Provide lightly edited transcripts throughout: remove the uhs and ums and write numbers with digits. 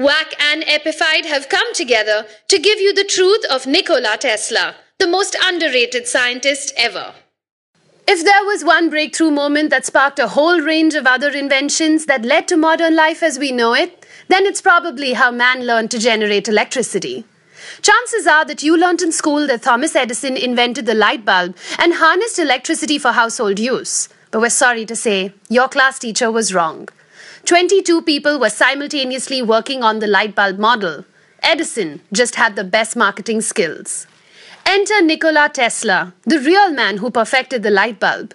Whack and Epified have come together to give you the truth of Nikola Tesla, the most underrated scientist ever. If there was one breakthrough moment that sparked a whole range of other inventions that led to modern life as we know it, then it's probably how man learned to generate electricity. Chances are that you learnt in school that Thomas Edison invented the light bulb and harnessed electricity for household use. But we're sorry to say, your class teacher was wrong. 22 people were simultaneously working on the light bulb model. Edison just had the best marketing skills. Enter Nikola Tesla, the real man who perfected the light bulb.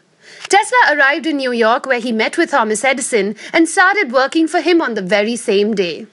Tesla arrived in New York where he met with Thomas Edison and started working for him on the very same day.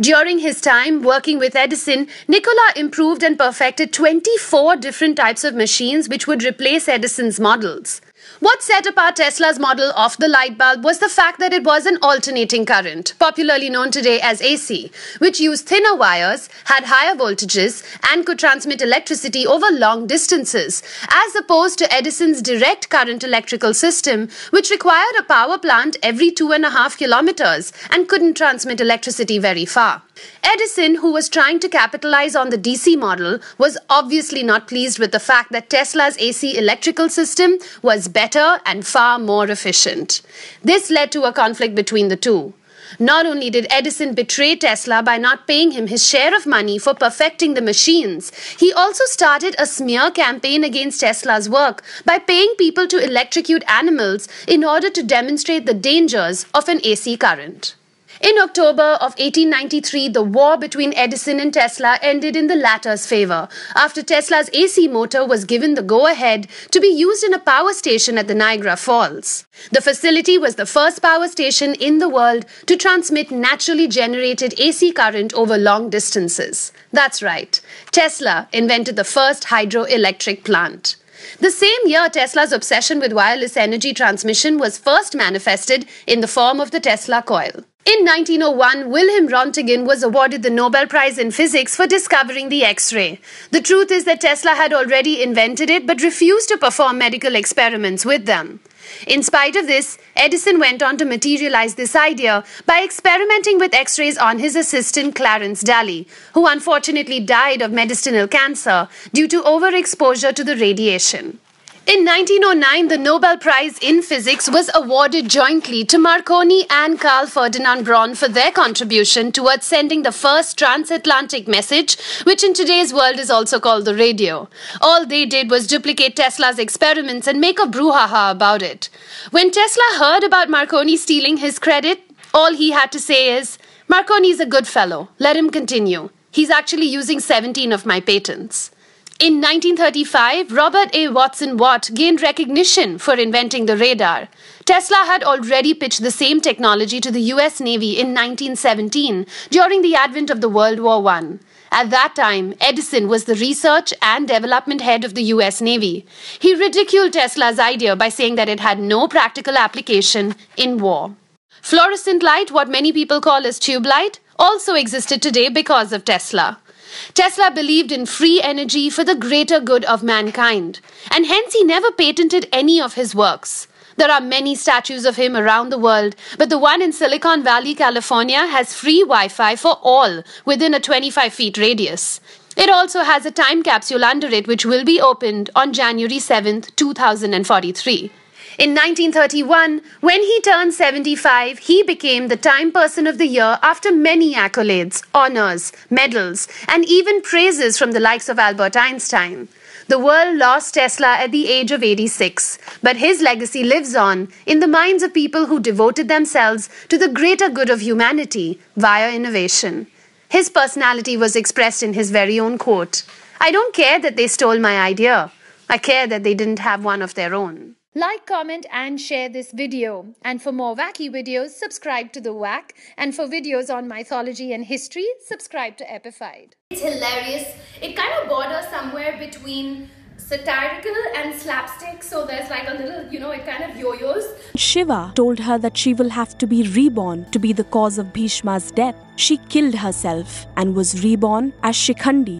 During his time working with Edison, Nikola improved and perfected 24 different types of machines which would replace Edison's models. What set apart Tesla's model of the light bulb was the fact that it was an alternating current, popularly known today as AC, which used thinner wires, had higher voltages, and could transmit electricity over long distances, as opposed to Edison's direct current electrical system, which required a power plant every 2.5 kilometers and couldn't transmit electricity very far. Edison, who was trying to capitalize on the DC model, was obviously not pleased with the fact that Tesla's AC electrical system was better and far more efficient. This led to a conflict between the two. Not only did Edison betray Tesla by not paying him his share of money for perfecting the machines, he also started a smear campaign against Tesla's work by paying people to electrocute animals in order to demonstrate the dangers of an AC current. In October of 1893, the war between Edison and Tesla ended in the latter's favor, after Tesla's AC motor was given the go-ahead to be used in a power station at the Niagara Falls. The facility was the first power station in the world to transmit naturally generated AC current over long distances. That's right, Tesla invented the first hydroelectric plant. The same year, Tesla's obsession with wireless energy transmission was first manifested in the form of the Tesla coil. In 1901, Wilhelm Röntgen was awarded the Nobel Prize in Physics for discovering the X-ray. The truth is that Tesla had already invented it but refused to perform medical experiments with them. In spite of this, Edison went on to materialize this idea by experimenting with X-rays on his assistant Clarence Dally, who unfortunately died of medicinal cancer due to overexposure to the radiation. In 1909, the Nobel Prize in Physics was awarded jointly to Marconi and Karl Ferdinand Braun for their contribution towards sending the first transatlantic message, which in today's world is also called the radio. All they did was duplicate Tesla's experiments and make a brouhaha about it. When Tesla heard about Marconi stealing his credit, all he had to say is, "Marconi's a good fellow. Let him continue. He's actually using 17 of my patents." In 1935, Robert A. Watson-Watt gained recognition for inventing the radar. Tesla had already pitched the same technology to the US Navy in 1917 during the advent of the World War I. At that time, Edison was the research and development head of the US Navy. He ridiculed Tesla's idea by saying that it had no practical application in war. Fluorescent light, what many people call as tube light, also existed today because of Tesla. Tesla believed in free energy for the greater good of mankind, and hence he never patented any of his works. There are many statues of him around the world, but the one in Silicon Valley, California has free Wi-Fi for all within a 25 feet radius. It also has a time capsule under it which will be opened on January 7, 2043. In 1931, when he turned 75, he became the Time Person of the Year after many accolades, honors, medals, and even praises from the likes of Albert Einstein. The world lost Tesla at the age of 86, but his legacy lives on in the minds of people who devoted themselves to the greater good of humanity via innovation. His personality was expressed in his very own quote, "I don't care that they stole my idea. I care that they didn't have one of their own." Like, comment and share this video. And for more wacky videos, subscribe to The Whack. And for videos on mythology and history, subscribe to Epified. It's hilarious. It kind of borders somewhere between satirical and slapstick. So there's like a little, it kind of yo-yos. Shiva told her that she will have to be reborn to be the cause of Bhishma's death. She killed herself and was reborn as Shikhandi.